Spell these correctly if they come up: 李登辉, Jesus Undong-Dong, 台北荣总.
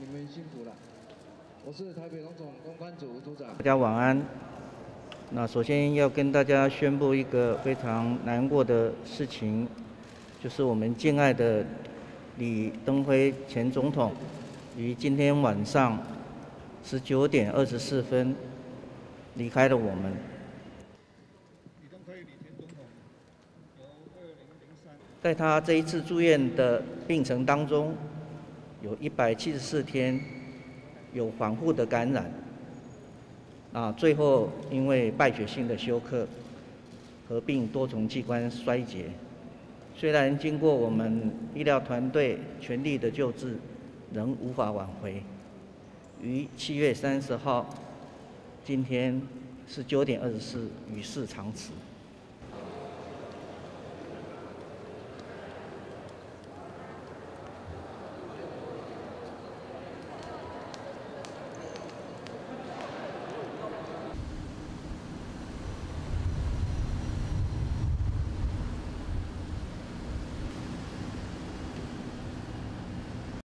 你们辛苦了。我是台北荣总公关组组长。大家晚安。那首先要跟大家宣布一个非常难过的事情，就是我们敬爱的李登辉前总统于今天晚上19:24离开了我们。李登辉李前总统由2003在他这一次住院的病程当中，有174天有反复的感染，最后因为败血性的休克，合并多重器官衰竭。虽然经过我们医疗团队全力的救治，仍无法挽回。于7月30号，今天19:24与世长辞。